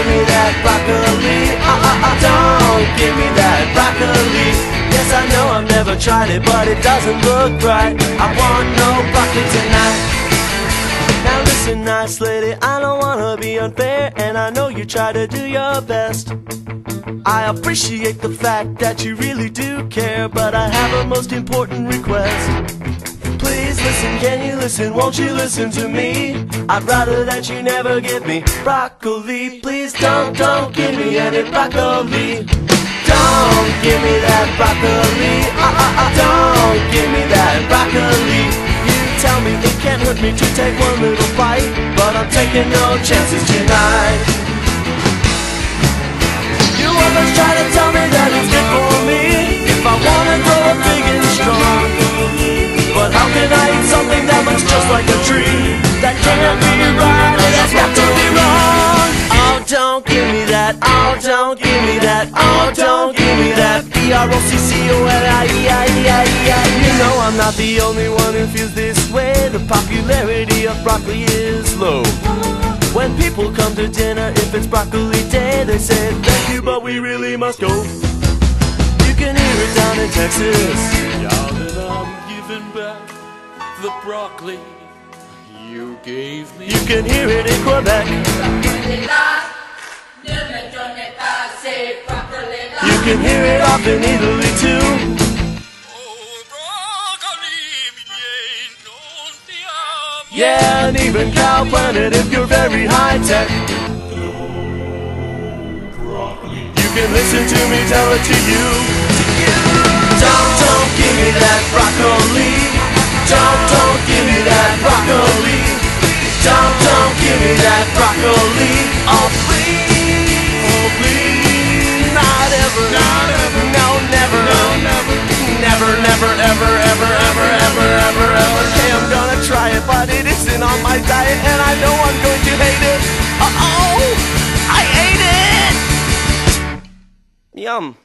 give me that broccoli. Don't give me that broccoli. Yes, I know I've never tried it, but it doesn't look right. I want no broccoli tonight. Now listen, nice lady, I don't wanna be unfair, and I know you try to do your best. I appreciate the fact that you really do care, but I have a most important request. Please listen, can you listen, won't you listen to me? I'd rather that you never give me broccoli. Please don't give me any broccoli. Don't give me that broccoli. Don't give me that broccoli. You tell me it can't hurt me to take one little bite, but I'm taking no chances tonight. You always try to tell me that it's good for me, if I wanna grow up big and strong. But how can I eat something that looks just like a tree? That can't be right, it has got to be wrong. Oh, don't give me that. Oh, don't give me that. Oh, don't give me that. B-R-O-C-C-O-L-I-E-I-E-I-E-I. You know I'm not the only one who feels this way. The popularity of broccoli is low. When people come to dinner, if it's broccoli day, they say, thank you, but we really must go. You can hear it down in Texas. Y'all that I'm giving back the broccoli you gave me. You can hear it in Quebec. You can hear it off in Italy too. Yeah, and even Cow Planet if you're very high tech. You can listen to me tell it to you. Don't give me that broccoli. Don't give me that broccoli. Don't give me that broccoli. Oh please, not ever, no never, never, ever, ever. Okay, I'm gonna try it, but it isn't on my diet, and I know I'm going to hate it. I ate it. Yum.